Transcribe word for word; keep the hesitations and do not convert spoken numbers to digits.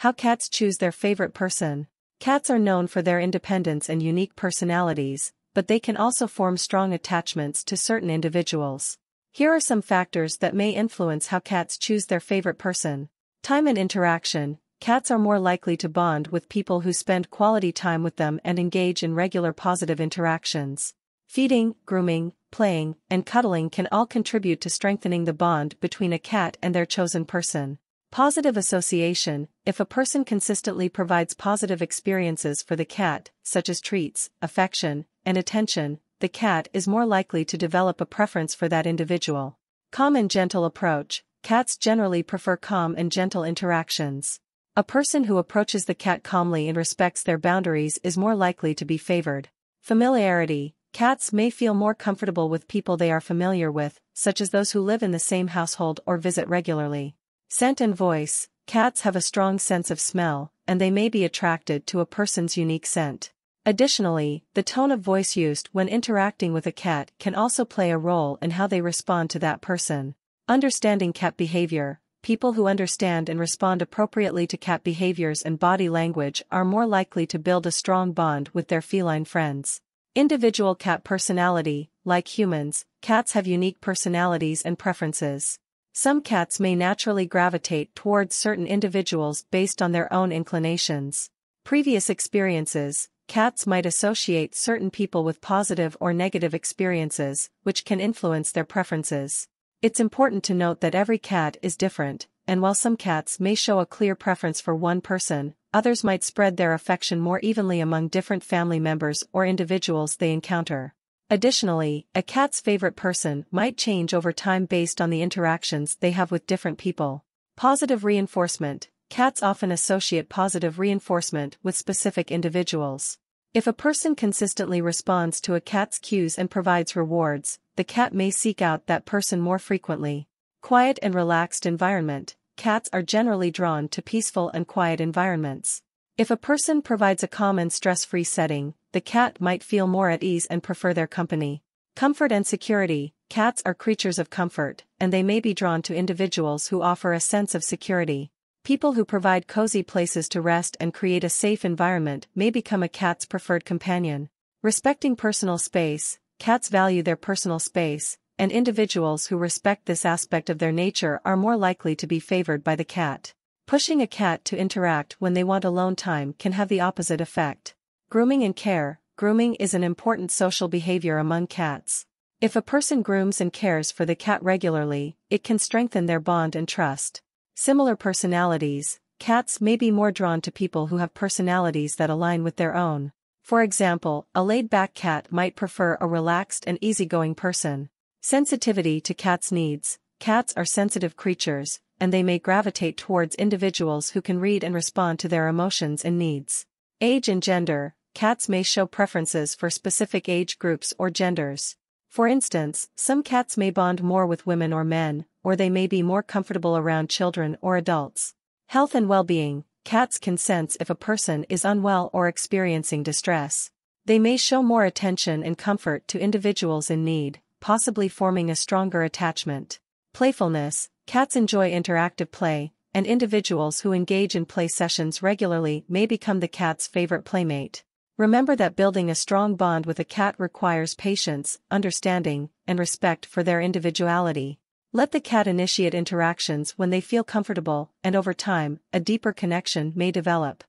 How cats choose their favorite person. Cats are known for their independence and unique personalities, but they can also form strong attachments to certain individuals. Here are some factors that may influence how cats choose their favorite person. Time and interaction. Cats are more likely to bond with people who spend quality time with them and engage in regular positive interactions. Feeding, grooming, playing, and cuddling can all contribute to strengthening the bond between a cat and their chosen person. Positive association. If a person consistently provides positive experiences for the cat, such as treats, affection, and attention, the cat is more likely to develop a preference for that individual. Calm and gentle approach. Cats generally prefer calm and gentle interactions. A person who approaches the cat calmly and respects their boundaries is more likely to be favored. Familiarity. Cats may feel more comfortable with people they are familiar with, such as those who live in the same household or visit regularly. Scent and voice. Cats have a strong sense of smell, and they may be attracted to a person's unique scent. Additionally, the tone of voice used when interacting with a cat can also play a role in how they respond to that person. Understanding cat behavior. People who understand and respond appropriately to cat behaviors and body language are more likely to build a strong bond with their feline friends. Individual cat personality. Like humans, cats have unique personalities and preferences. Some cats may naturally gravitate towards certain individuals based on their own inclinations. Previous experiences. Cats might associate certain people with positive or negative experiences, which can influence their preferences. It's important to note that every cat is different, and while some cats may show a clear preference for one person, others might spread their affection more evenly among different family members or individuals they encounter. Additionally, a cat's favorite person might change over time based on the interactions they have with different people. Positive reinforcement. Cats often associate positive reinforcement with specific individuals. If a person consistently responds to a cat's cues and provides rewards, the cat may seek out that person more frequently. Quiet and relaxed environment. Cats are generally drawn to peaceful and quiet environments. If a person provides a calm and stress-free setting, the cat might feel more at ease and prefer their company. Comfort and security. Cats are creatures of comfort, and they may be drawn to individuals who offer a sense of security. People who provide cozy places to rest and create a safe environment may become a cat's preferred companion. Respecting personal space. Cats value their personal space, and individuals who respect this aspect of their nature are more likely to be favored by the cat. Pushing a cat to interact when they want alone time can have the opposite effect. Grooming and care. Grooming is an important social behavior among cats. If a person grooms and cares for the cat regularly, it can strengthen their bond and trust. Similar personalities. Cats may be more drawn to people who have personalities that align with their own. For example, a laid-back cat might prefer a relaxed and easygoing person. Sensitivity to cats' needs. Cats are sensitive creatures, and they may gravitate towards individuals who can read and respond to their emotions and needs. Age and gender. Cats may show preferences for specific age groups or genders. For instance, some cats may bond more with women or men, or they may be more comfortable around children or adults. Health and well-being. Cats can sense if a person is unwell or experiencing distress. They may show more attention and comfort to individuals in need, possibly forming a stronger attachment. Playfulness. Cats enjoy interactive play, and individuals who engage in play sessions regularly may become the cat's favorite playmate. Remember that building a strong bond with a cat requires patience, understanding, and respect for their individuality. Let the cat initiate interactions when they feel comfortable, and over time, a deeper connection may develop.